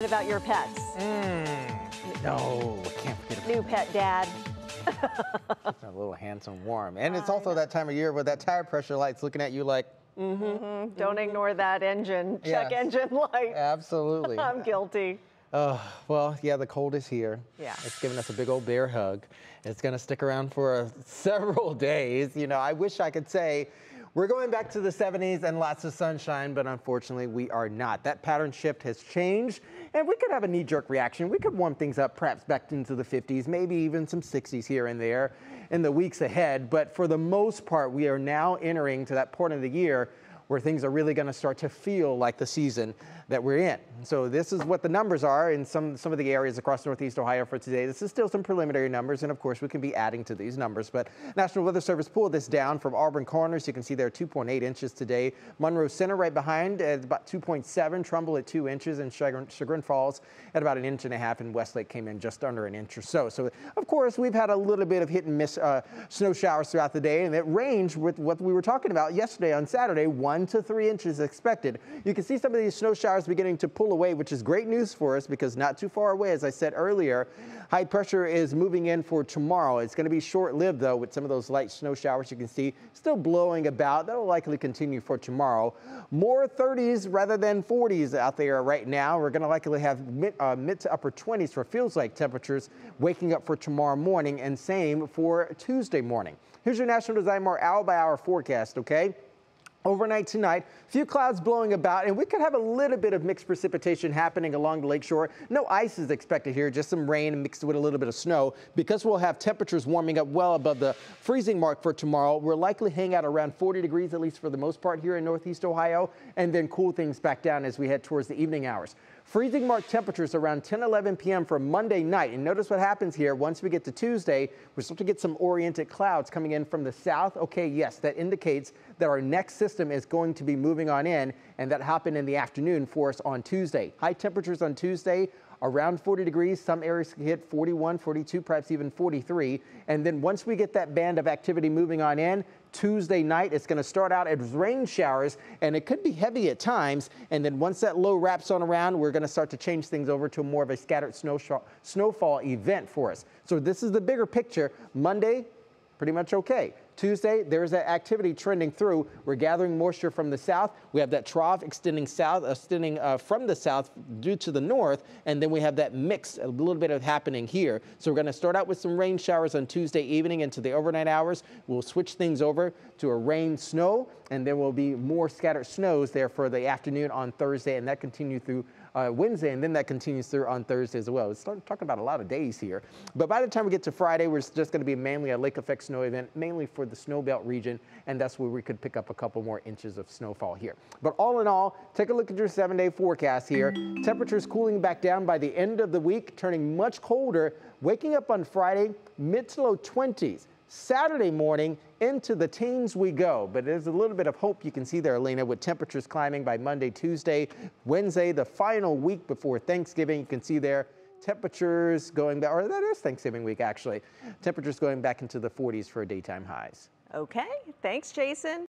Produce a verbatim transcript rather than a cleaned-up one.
What about your pets? Mm, no, I can't forget about new pet dad. A little handsome worm. And it's also that time of year where that tire pressure light's looking at you like, mm-hmm, mm-hmm. Don't mm-hmm. ignore that engine. Check yes. engine light. Absolutely. I'm guilty. Uh, well, yeah, the cold is here. Yeah. It's giving us a big old bear hug. It's going to stick around for uh, several days. You know, I wish I could say we're going back to the seventies and lots of sunshine, but unfortunately we are not. That pattern shift has changed, and we could have a knee-jerk reaction. We could warm things up perhaps back into the fifties, maybe even some sixties here and there in the weeks ahead. But for the most part, we are now entering to that point of the year where things are really going to start to feel like the season that we're in. So this is what the numbers are in some, some of the areas across northeast Ohio for today. This is still some preliminary numbers, and of course we can be adding to these numbers. But National Weather Service pulled this down from Auburn Corners. You can see there two point eight inches today. Monroe Center right behind at about two point seven, Trumbull at two inches, and Chagrin, Chagrin Falls at about an inch and a half, and Westlake came in just under an inch or so. So of course we've had a little bit of hit and miss uh, snow showers throughout the day, and it ranged with what we were talking about yesterday on Saturday, one to three inches expected. You can see some of these snow showers beginning to pull away, which is great news for us because not too far away, as I said earlier, high pressure is moving in for tomorrow. It's going to be short-lived though, with some of those light snow showers you can see still blowing about. That'll likely continue for tomorrow. More thirties rather than forties out there right now. We're going to likely have mid, uh, mid to upper twenties for feels like temperatures waking up for tomorrow morning, and same for Tuesday morning. Here's your National Design Mar hour by hour forecast. Okay. Overnight tonight, few clouds blowing about, and we could have a little bit of mixed precipitation happening along the lakeshore. No ice is expected here, just some rain mixed with a little bit of snow. Because we'll have temperatures warming up well above the freezing mark for tomorrow, we'll likely hang out around forty degrees, at least for the most part here in northeast Ohio, and then cool things back down as we head towards the evening hours. Freezing mark temperatures around ten, eleven p m for Monday night. And notice what happens here once we get to Tuesday. We're supposed to get some oriented clouds coming in from the south. Okay, yes, that indicates that our next system is going to be moving on in, and that happened in the afternoon for us on Tuesday. High temperatures on Tuesday, around forty degrees. Some areas can hit forty-one, forty-two, perhaps even forty-three. And then once we get that band of activity moving on in, Tuesday night, it's going to start out as rain showers, and it could be heavy at times. And then once that low wraps on around, we're going to start to change things over to more of a scattered snow sh snowfall event for us. So this is the bigger picture. Monday, pretty much okay. Tuesday, there's that activity trending through. We're gathering moisture from the south. We have that trough extending south, extending uh, from the south due to the north, and then we have that mix, a little bit of happening here. So we're going to start out with some rain showers on Tuesday evening into the overnight hours. We'll switch things over to a rain snow, and there will be more scattered snows there for the afternoon on Thursday, and that continue through uh, Wednesday, and then that continues through on Thursday as well. It's talking about a lot of days here, but by the time we get to Friday, we're just going to be mainly a lake effect snow event, mainly for the snow belt region, and that's where we could pick up a couple more inches of snowfall here. But all in all, take a look at your seven day forecast here. Temperatures cooling back down by the end of the week, turning much colder, waking up on Friday, mid to low twenties. Saturday morning into the teens we go, but there's a little bit of hope you can see there, Elena, with temperatures climbing by Monday, Tuesday, Wednesday, the final week before Thanksgiving. You can see there temperatures going back, or that is Thanksgiving week actually, temperatures going back into the forties for daytime highs. Okay, thanks, Jason.